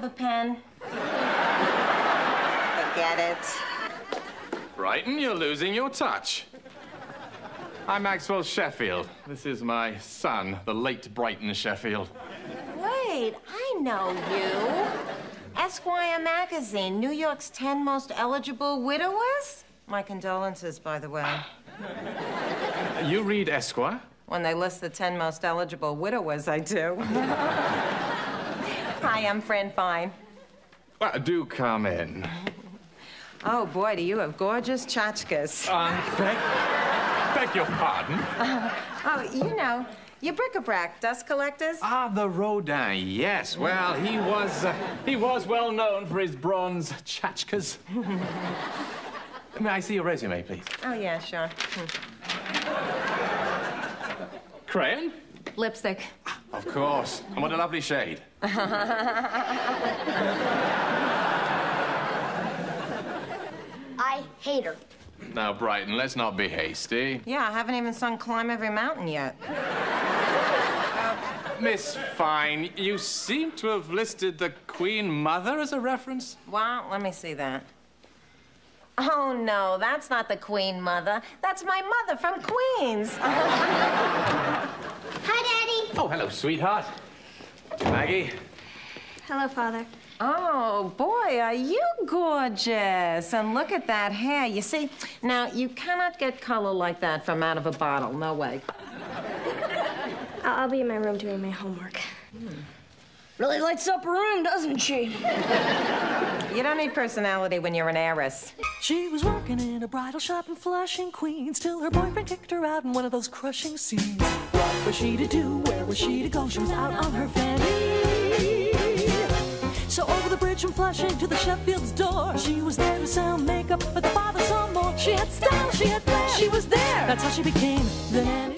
have a pen. Forget it. Brighton, you're losing your touch. I'm Maxwell Sheffield. This is my son, the late Brighton Sheffield. Wait, I know you. Esquire magazine, New York's 10 most eligible widowers? My condolences, by the way. You read Esquire? When they list the 10 most eligible widowers, I do. Hi, I'm Fran Fine. Well, do come in. Oh, boy, do you have gorgeous tchotchkes. Beg your pardon? You know, your bric-a-brac dust collectors. Ah, the Rodin, yes. Well, he was well known for his bronze tchotchkes. May I see your resume, please? Oh, yeah, sure. Crayon? Lipstick. Of course. And what a lovely shade. I hate her. Now, Brighton, let's not be hasty. Yeah, I haven't even sung Climb Every Mountain yet. Miss Fine, you seem to have listed the Queen Mother as a reference. Well, let me see that. Oh, no, that's not the Queen Mother. That's my mother from Queens. Hi, Daddy. Oh, hello, sweetheart. Maggie. Hello, Father. Oh, boy, are you gorgeous. And look at that hair. You see, now, you cannot get color like that from out of a bottle. No way. I'll be in my room doing my homework. Really lights up her room, doesn't she? You don't need personality when you're an heiress. She was working in a bridal shop in Flushing, Queens, till her boyfriend kicked her out in one of those crushing scenes. What was she to do? Where was she to go? She was out on her fanny. So over the bridge from Flushing to the Sheffield's door, she was there to sell makeup, but the father saw more. She had style, she had flair, she was there. That's how she became the nanny.